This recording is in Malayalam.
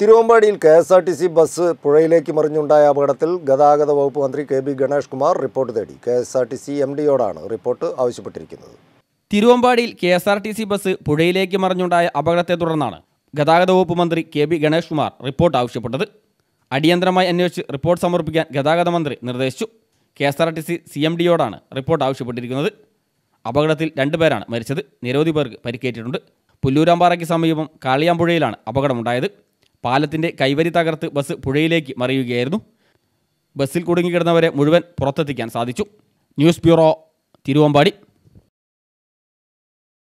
തിരുവമ്പാടിയിൽ കെഎസ്ആർടിസി ബസ് പുഴയിലേക്ക് മറിഞ്ഞുണ്ടായ അപകടത്തിൽ ഗതാഗത വകുപ്പ് മന്ത്രി കെബി ഗണേഷ് കുമാർ റിപ്പോർട്ട് തേടി കെഎസ്ആർടിസി എംഡിയോടാണ് റിപ്പോർട്ട് ആവശ്യപ്പെട്ടിരിക്കുന്നത്. തിരുവമ്പാടിയിൽ കെഎസ്ആർടിസി ബസ് പുഴയിലേക്ക് മറിഞ്ഞുണ്ടായ അപകടത്തെ തുടർന്നാണ് ഗതാഗത വകുപ്പ് മന്ത്രി കെബി ഗണേഷ് കുമാർ റിപ്പോർട്ട് ആവശ്യപ്പെട്ടത്. അടിയന്തരമായി അന്വേഷിച്ച് റിപ്പോർട്ട് സമർപ്പിക്കാൻ ഗതാഗത മന്ത്രി നിർദ്ദേശിച്ചു. കെഎസ്ആർടിസി സിഎംഡിയോടാണ് റിപ്പോർട്ട് ആവശ്യപ്പെട്ടിരിക്കുന്നത്. അപകടത്തിൽ 2 പേരാണ് മരിച്ചത്, നിരവധി പേർക്ക് പരിക്കേറ്റിട്ടുണ്ട്. പുല്ലൂരാമ്പാറയ്ക്ക് സമീപം കാളിയാമ്പുഴയിലാണ് അപകടമുണ്ടായത്. പാലത്തിൻ്റെ കൈവരി തകർത്ത് ബസ് പുഴയിലേക്ക് മറിയുകയായിരുന്നു. ബസ്സിൽ കുടുങ്ങിക്കിടന്നവരെ മുഴുവൻ പുറത്തെത്തിക്കാൻ സാധിച്ചു. News bureau, Thiruvambady.